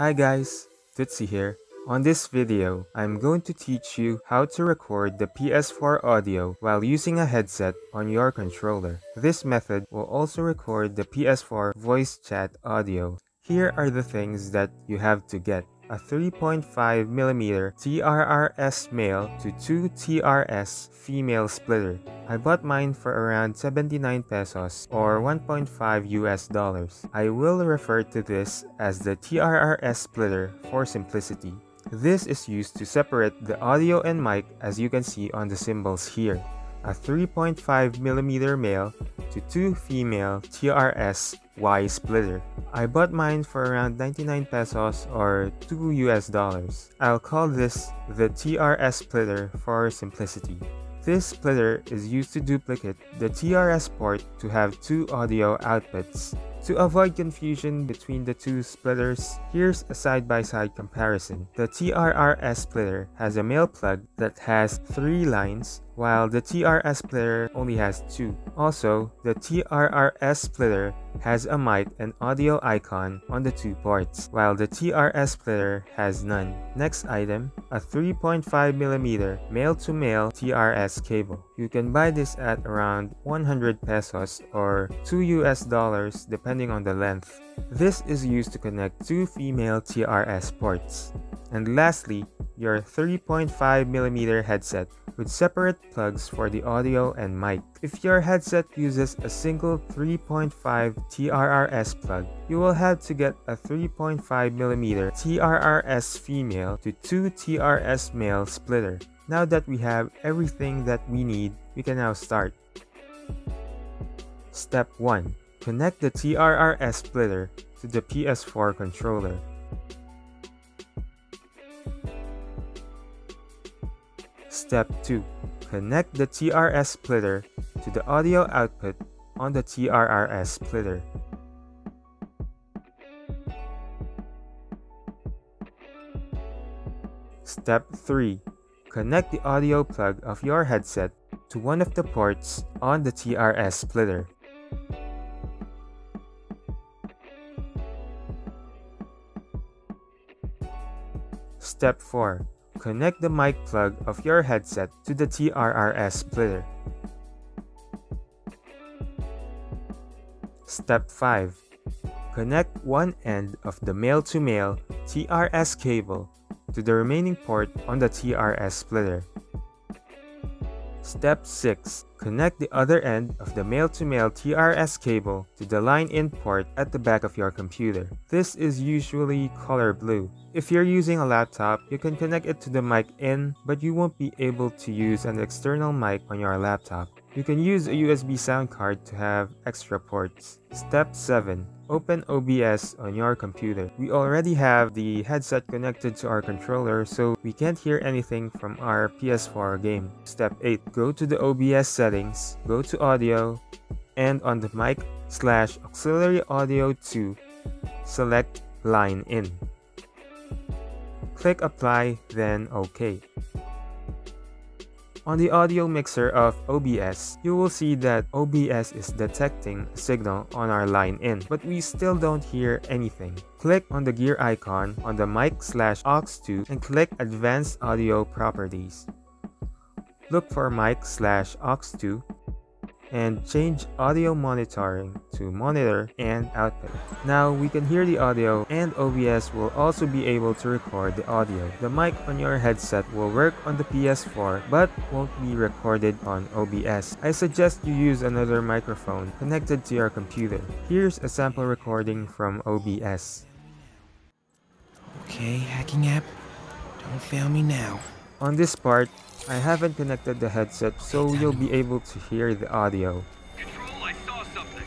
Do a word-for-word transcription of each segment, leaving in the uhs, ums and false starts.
Hi guys, Tootsie here. On this video, I'm going to teach you how to record the P S four audio while using a headset on your controller. This method will also record the P S four voice chat audio. Here are the things that you have to get. A three point five millimeter T R R S male to two T R S female splitter. I bought mine for around seventy-nine pesos or one point five U S dollars. I will refer to this as the T R R S splitter for simplicity. This is used to separate the audio and mic, as you can see on the symbols here. A three point five millimeter male to two female T R S Y splitter. I bought mine for around ninety-nine pesos or two U S dollars. I'll call this the T R S splitter for simplicity. This splitter is used to duplicate the T R S port to have two audio outputs. To avoid confusion between the two splitters, here's a side-by-side comparison. The T R R S splitter has a male plug that has three lines, while the T R S splitter only has two. Also, the T R R S splitter has a mic and audio icon on the two ports, while the T R S splitter has none. Next item, a three point five millimeter male-to-male T R S cable. You can buy this at around one hundred pesos or two U S dollars depending on the length. This is used to connect two female T R S ports. And lastly, your three point five millimeter headset with separate plugs for the audio and mic. If your headset uses a single three point five T R R S plug, you will have to get a three point five millimeter T R R S female to two T R S male splitter. Now that we have everything that we need, we can now start. Step one. Connect the T R R S splitter to the P S four controller. Step two. Connect the T R R S splitter to the audio output on the T R R S splitter. Step three. Connect the audio plug of your headset to one of the ports on the T R R S splitter. Step four. Connect the mic plug of your headset to the T R R S splitter. Step five. Connect one end of the male-to-male T R S cable to the remaining port on the T R S splitter. Step six. Connect the other end of the male-to-male T R S cable to the line-in port at the back of your computer. This is usually color blue. If you're using a laptop, you can connect it to the mic in, but you won't be able to use an external mic on your laptop. You can use a U S B sound card to have extra ports. Step seven. Open O B S on your computer. We already have the headset connected to our controller, so we can't hear anything from our P S four game. Step eight. Go to the O B S settings, go to audio, and on the mic slash auxiliary audio two, select line in. Click apply, then OK. On the audio mixer of O B S, you will see that O B S is detecting a signal on our line in, but we still don't hear anything. Click on the gear icon on the mic slash aux two and click advanced audio properties. Look for mic slash aux two and change audio monitoring to monitor and output. Now we can hear the audio, and O B S will also be able to record the audio. The mic on your headset will work on the P S four but won't be recorded on O B S. I suggest you use another microphone connected to your computer. Here's a sample recording from O B S. Okay, hacking app, don't fail me now. On this part, I haven't connected the headset, so you'll be able to hear the audio. Control, I saw something.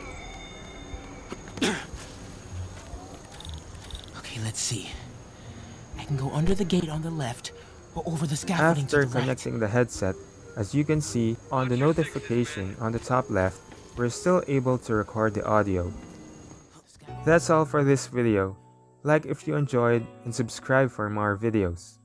Okay, let's see. I can go under the gate on the left or over the scaffolding to the right. After connecting the headset, as you can see on the notification on the top left, we're still able to record the audio. That's all for this video. Like if you enjoyed and subscribe for more videos.